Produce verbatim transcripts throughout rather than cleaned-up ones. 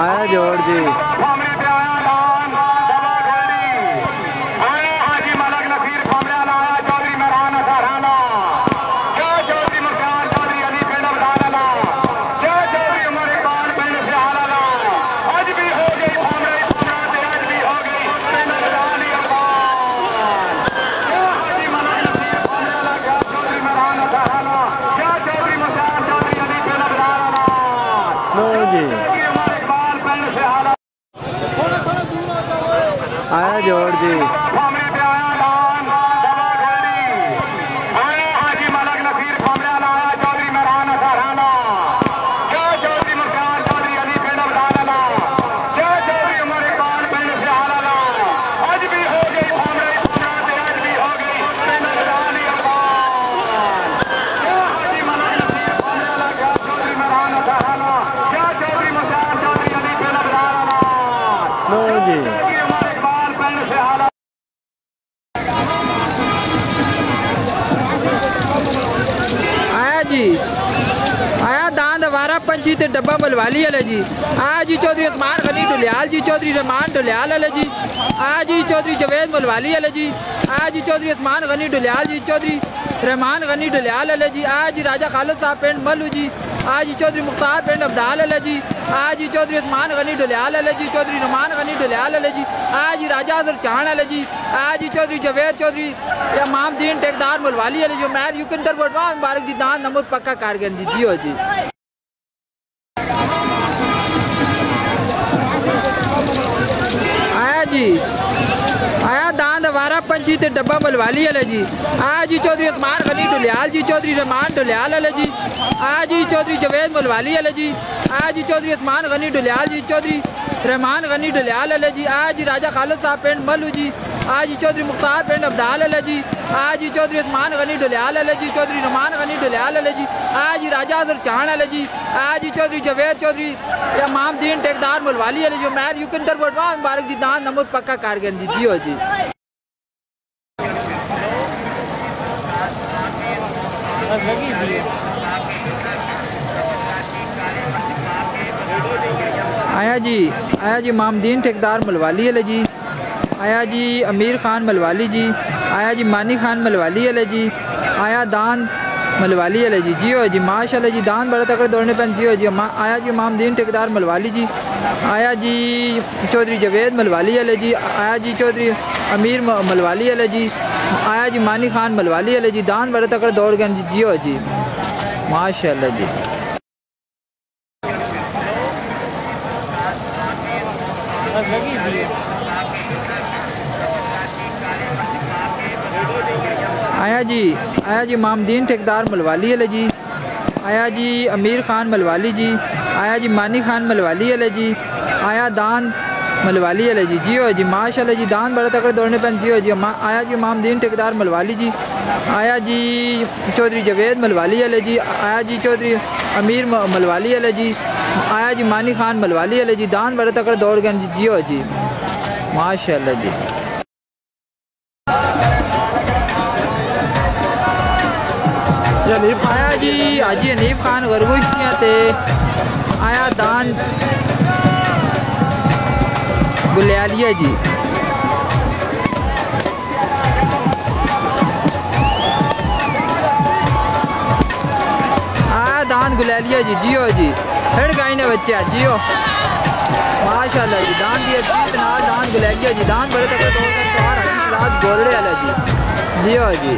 आया जोड़ जी। आया जोड़ जी। आया दान दबारा पंची ते डब्बा बलवाली अल जी। आया जी चौधरी उस्मान गनी डुलियाल जी चौधरी रहमान डुलियाल अल जी। आया जी चौधरी जवेद बलवाली अल जी। आया जी चौधरी उस्मान गनी डुलियाल जी चौधरी रहमान गनी डुलियाल अल जी। आया जी राजा खालिद साहब पेंड मल्लू जी। आया जी चौधरी मुख्तार पेंड अब्दाल अल जी। आया जी चौधरी उस्मान गनी डुलियाल अल जी चौधरी रहमान गनी डुलियाल अल जी। आया जी राजा अजर चहान अल जी। आया जी चौधरी जवेद चौधरी इमाम दीन टेकदार मलवाली अल जी। मैर युकिंदर बोटवान मुबारक जी दान नंबर पक्का कारगन जी जियो जी। आया जी आया दान दवारा पंची ते डब्बा बलवाली अल जी। आया जी चौधरी उस्मान गनी डुलियाल जी चौधरी रहमान डुलियाल अल जी। आया जी चौधरी जवेद बलवाली अल जी। आया जी चौधरी उस्मान गनी डुलियाल जी चौधरी रहमान गनी डुलियाल अल जी। आया जी राजा खालिद साहब पेंड मल्लू जी। आया जी चौधरी मुख्तार पेंड अब्दाल अल जी। आया जी चौधरी उस्मान गनी डुलियाल अल जी चौधरी रहमान गनी डुलियाल अल जी। आया जी राजा अजर चहान अल जी। आया जी चौधरी जवेद चौधरी इमाम दीन टेकदार मलवाली अल जी। मैर युकिंदर बोटवान मुबारक जी दान नंबर पक्का कारगन जी जियो जी। आया जी आया जी मामदीन ठेकेदार मलवाली अल जी। आया जी अमीर खान मलवाली जी। आया जी मानी खान मलवाली अल जी। आया दान मलवाली अल जी जियो जी। माशाल्लाह जी दान बड़ा तकड़ा दौड़ने पर जियो जी। आया जी मामदीन ठेकेदार मलवाली जी। आया जी चौधरी जवेद मलवाली अल जी। आया जी चौधरी अमीर मलवाली अल जी। आया जी मानी खान मलवाली अल जी दान बड़ा तकड़ा दौड़ गन जियो जी। माशाल्लाह जी। आया जी आया जी मामदीन ठेकेदार मलवाली अल जी। आया जी अमीर खान मलवाली जी। आया जी मानी खान मलवाली अल जी। आया दान मलवाली अल जी जियो जी। माशाल्लाह जी दान बड़ा तकड़ा दौड़ने पर जियो जी। आया जी मामदीन ठेकेदार मलवाली जी। आया जी चौधरी जवेद मलवाली अल जी। आया जी चौधरी अमीर मलवाली अल जी। आया जी मानी खान मलवाली अल जी दान बड़ा तकड़ा दौड़ गन जियो जी। माशाल्लाह जी। आया जी हाजी हनीफ खान गरगुशिया ते आया दान गुलियालिया जी। आया दान गुलियालिया जी जियो जी। फिर गाय ने बच्चा जियो। माशाल्लाह जी दान दिया जी ना दान गुलियालिया जी दान बड़े तक दौड़ कर चार हाथ गोलड़े वाला जी जियो जी।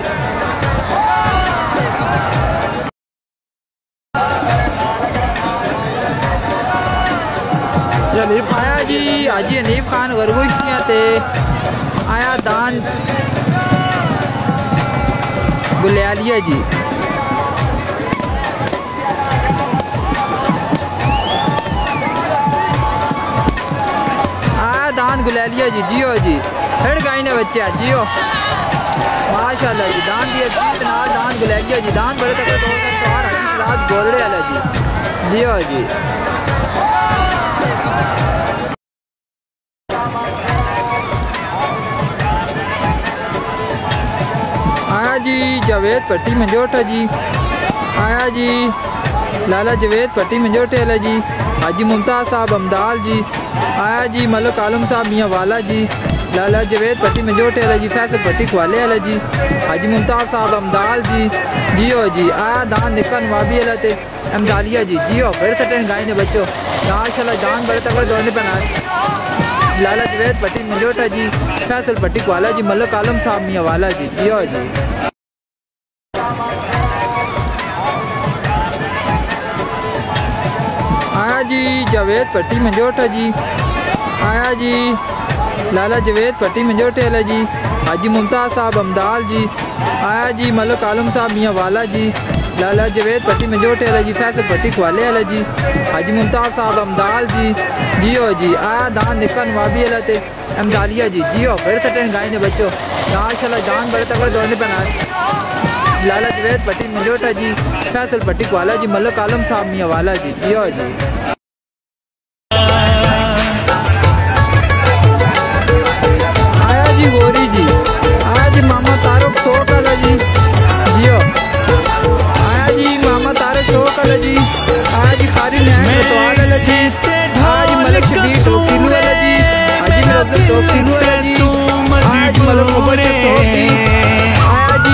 आया जी हाजी हनीफ खान गरगुशिया ते आया दान गुलियालिया जी। आया दान गुलियालिया जी जियो जी। फिर गाय ने बच्चा जियो। माशाल्लाह जी दान दिया जी ना दान गुलियालिया जी दान बड़े तक दौड़ कर चार हाथ गोलड़े वाला जी जियो जी। आया जी जावेद पट्टी मंजोटा जी। आया जी लाला जवेद पट्टी मंजूर टेला जी, हाजी मुमताज़ साहब अमदाल जी, आया जी मलक आलम साहब मियाँ वाला जी, लाला जवेद पट्टी मंजूर टेला जी, फैसल पट्टी वाले अला जी, हाजी मुमताज़ साहब अमदाल जी जी हो जी, आया दान निकन वाबी अला थे अमदालिया जी जी हो फिर सटे गाय ने बच्चों माशाल्लाह दान बड़े तक दौड़ने पहनाए लाला जवेद पट्टी मंजोटा जी, फैसल पट्टी वाला जी, मलक आलम साहब मियाँ वाला जी जी हो जी। आया जी जवेद पट्टी मंजोटा जी, आया जी लाला जवेद पट्टी मंजोटे वाला जी, हाजी मुमताज़ साहब अमदाल जी, आया जी मलक आलम साहब मियाँ वाला जी, लाला जवेद पट्टी मंजोटे वाला जी, फैसल पट्टी वाले वाला जी, हाजी मुमताज़ साहब अमदाल जी जी हो जी, आया दान निकन वाबी अला थे अमदालिया जी जी हो फिर सटे गाय ने बच्चों माशाल्लाह दान बड़े तक दौड़ने पहनाए लाला जवेद पट्टी मंजोटा जी, फैसल पट्टी वाला जी, मलक आलम साहब मियाँ वाला जी जी हो जी। आया जी गोरी जी, आया जी मामा तारुक सोट वाला जी जी हो, जी आज खारी नैन जी, आज मलक शबीर टोकिन वाला जी, आज मलक टोकिन वाला जी, आज मलक मोहब्बत टोकी, आज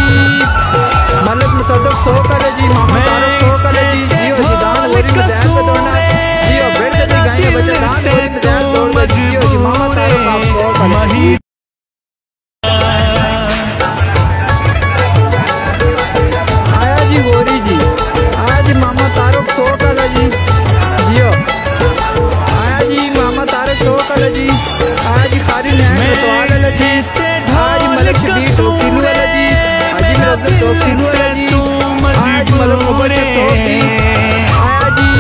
मलक मुसद्दक सोकर जी, मामा तारक सोकर जी जी और दान वरी मदान दौड़ना जी और बैठ के गाएंगे बच्चे दान वरी मदान दौड़ना जी और मामा तारक आप सोकर जी। आया जी गोरी जी, आज मामा तारक सोट वाला जी जी हो, आया जी मामा तारक सोट वाला जी, आज खारी नैन रतवाल वाला जी, आज मलक शबीर टोकिन वाला जी, आज मलक टोकिन वाला जी, आज मलक मोहब्बत टोकी, आया जी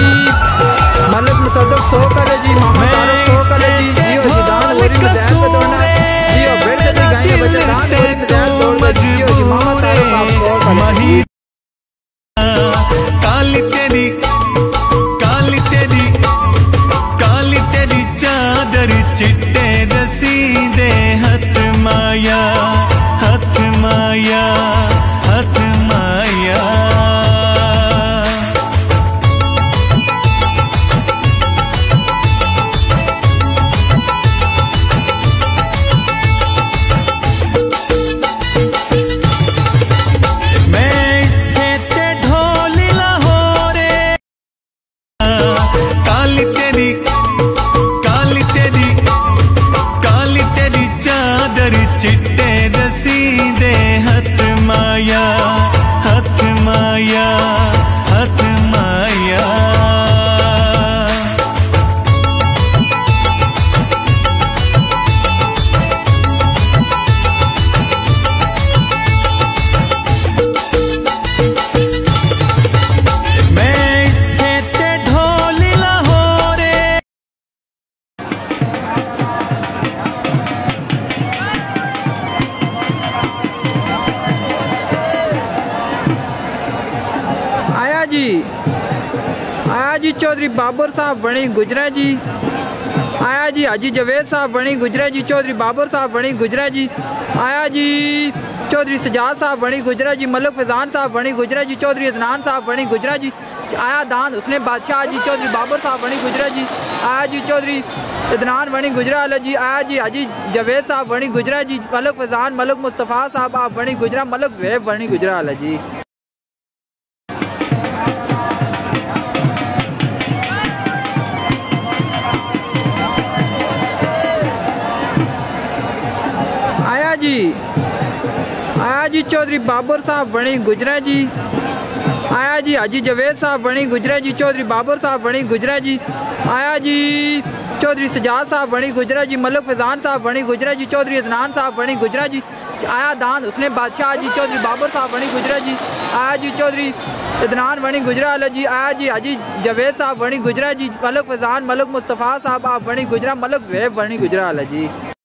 मलक मुसद्दक सोट वाला जी, मामा तारक सोट वाला जी जी हो जिदान वरी मदान दौड़ना जी और बैठ के गाएंगे बच्चे दान वरी मदान दौड़ना जी और मामा तारक आप सोट वाला जी। काली तेरी काली तेरी काली तेरी चादर चिट्टे रसीदे हथ माया हथ माया हथ माया। चौधरी बाबर साहब बनी गुजरा जी, आया जी हाजी जवेद साहब बनी गुजरा जी, चौधरी बाबर साहब बनी गुजरा जी, आया जी चौधरी सजाद साहब बनी गुजरा जी, मलक फैजान साहब बनी गुजरा जी, चौधरी अदनान साहब बनी गुजरा जी, आया दान उसने बादशाह जी, चौधरी बाबर साहब बनी गुजरा जी, आया जी चौधरी अदनान बनी गुजरा अला जी, आया जी हाजी जवेद साहब बनी गुजरा जी, मलक फैजान मलक मुस्तफ़ा साहब आप बनी गुजरा, मलक जवेद बनी गुजरा अला जी। जी आया जी चौधरी बाबर साहब बनी गुजरा जी, आया जी हाजी जवेद साहब बनी गुजरा जी, चौधरी बाबर साहब बनी गुजरा जी, आया जी चौधरी सजाद साहब बनी गुजरा जी, मलक फैजान साहब बनी गुजरा जी, चौधरी अदनान साहब बनी गुजरा जी, आया दान उसने बादशाह जी, चौधरी बाबर साहब बनी गुजरा जी, आया जी चौधरी अदनान बनी गुजरा अला जी, आया जी हाजी जवेद साहब बनी गुजरा जी, मलक फैजान मलक मुस्तफ़ा साहब आप बनी गुजरा, मलक जवेद बनी गुजरा अला जी।